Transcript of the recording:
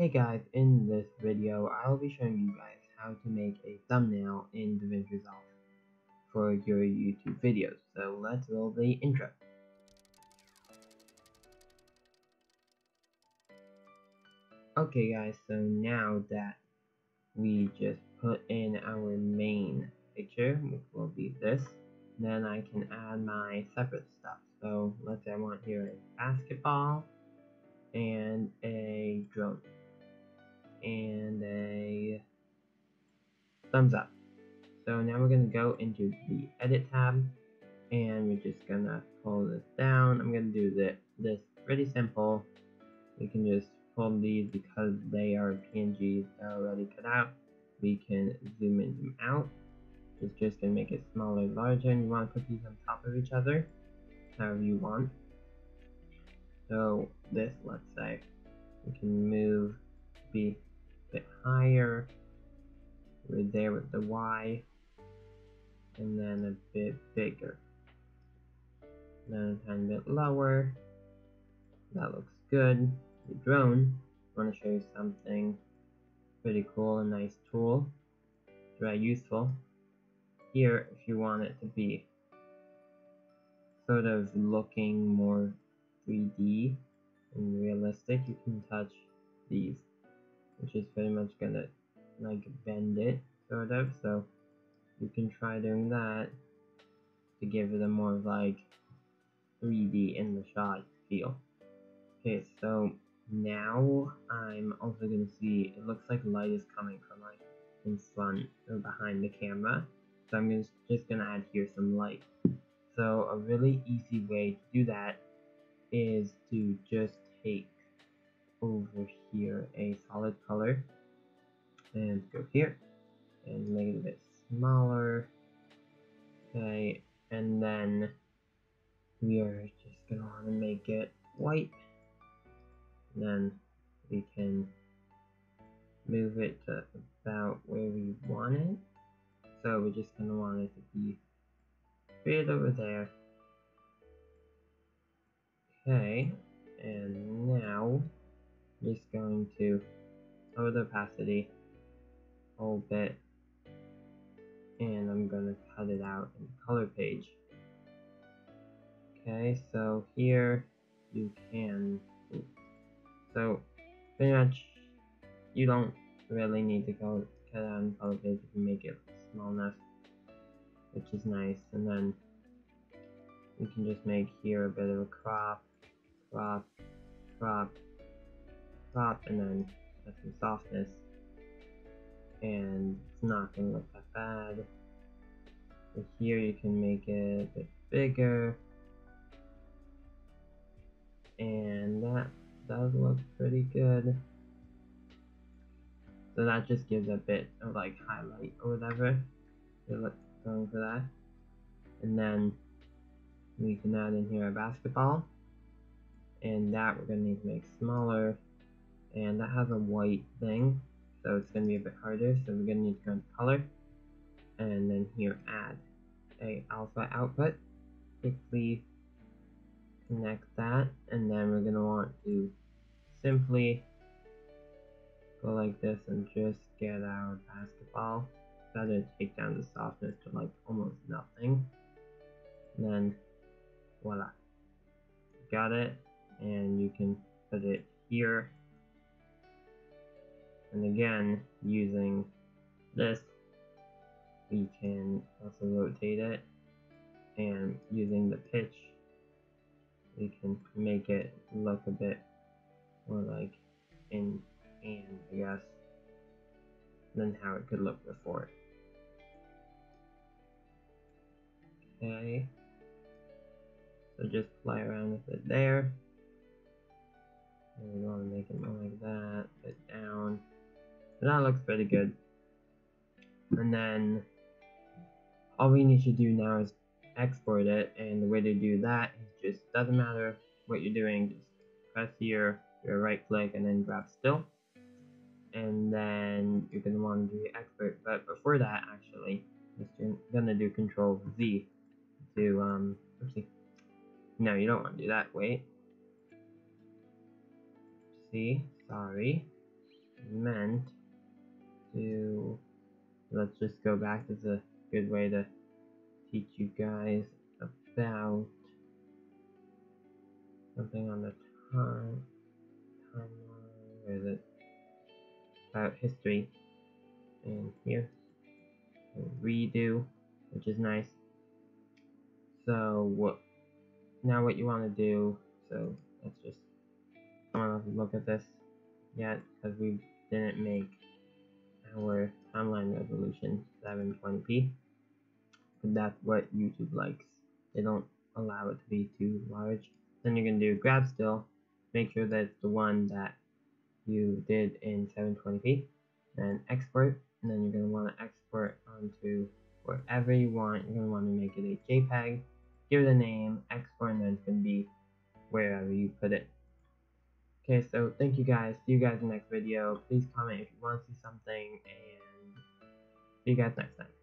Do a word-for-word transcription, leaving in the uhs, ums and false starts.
Hey guys, in this video I'll be showing you guys how to make a thumbnail in DaVinci Resolve for your YouTube videos. So let's roll the intro. Okay guys, so now that we just put in our main picture, which will be this, then I can add my separate stuff. So let's say I want here a basketball and a drone and a thumbs up. So now we're going to go into the edit tab and we're just going to pull this down. I'm going to do the, this pretty simple. We can just pull these because they are P N Gs already cut out. We can zoom in, zoom out. It's just going to make it smaller, larger, and you want to put these on top of each other however you want. So this, let's say, we can move be a bit higher. We're there with the Y, and then a bit bigger. Then a tiny bit lower. That looks good. The drone, I want to show you something pretty cool, a nice tool. It's very useful. Here, if you want it to be sort of looking more three D and realistic, you can touch these, which is pretty much gonna like bend it sort of, so you can try doing that to give it a more like three D in the shot feel. Okay, so now I'm also gonna see it looks like light is coming from like in front or behind the camera, so I'm just just gonna add here some light. So a really easy way to do that is to just take over here a solid color and go here and make it a bit smaller. Okay, and then we are just gonna want to make it white, and then we can move it to about where we want it. So we're just gonna want it to be right over there. Okay, and now just going to lower the opacity a little bit, and I'm going to cut it out in the color page. Okay, so here you can, so pretty much you don't really need to go cut out in the color page if you make it small enough, which is nice. And then you can just make here a bit of a crop, crop, crop, crop, and then add some softness, and it's not going to look that bad. But here you can make it a bit bigger, and that does look pretty good. So that just gives a bit of like highlight or whatever, you're going for that. And then we can add in here a basketball, and that we're going to need to make smaller, and that has a white thing, so it's going to be a bit harder, so we're going to need to go into color, and then here add a alpha output, quickly connect that, and then we're going to want to simply go like this and just get our basketball. Try to take down the softness to like almost nothing, and then voila, got it. And you can put it here, and again using this we can also rotate it, and using the pitch we can make it look a bit more like in hand, I guess, than how it could look before. Okay, so just play around with it there. And we want to make it more like that, put it down. And that looks pretty good. And then all we need to do now is export it. And the way to do that is just doesn't matter what you're doing, just press here, your right click, and then grab still. And then you're going to want to do export. But before that, actually, you're going to do Control Z to, um, oopsie. No, you don't want to do that. Wait. See? Sorry. meant to, let's just go back. This is a good way to teach you guys about something on the time timeline. Where is it? About history. And here, redo, which is nice. So what? Now what you want to do? So let's just, I don't have to look at this yet because we didn't make our timeline resolution seven twenty p. But that's what YouTube likes. They don't allow it to be too large. Then you're gonna do grab still. Make sure that it's the one that you did in seven twenty p. Then export, and then you're gonna want to export onto wherever you want. You're gonna want to make it a JPEG. Give it a name, export, and then it's gonna be wherever you put it. Okay, so thank you guys. See you guys in the next video. Please comment if you want to see something, and see you guys next time.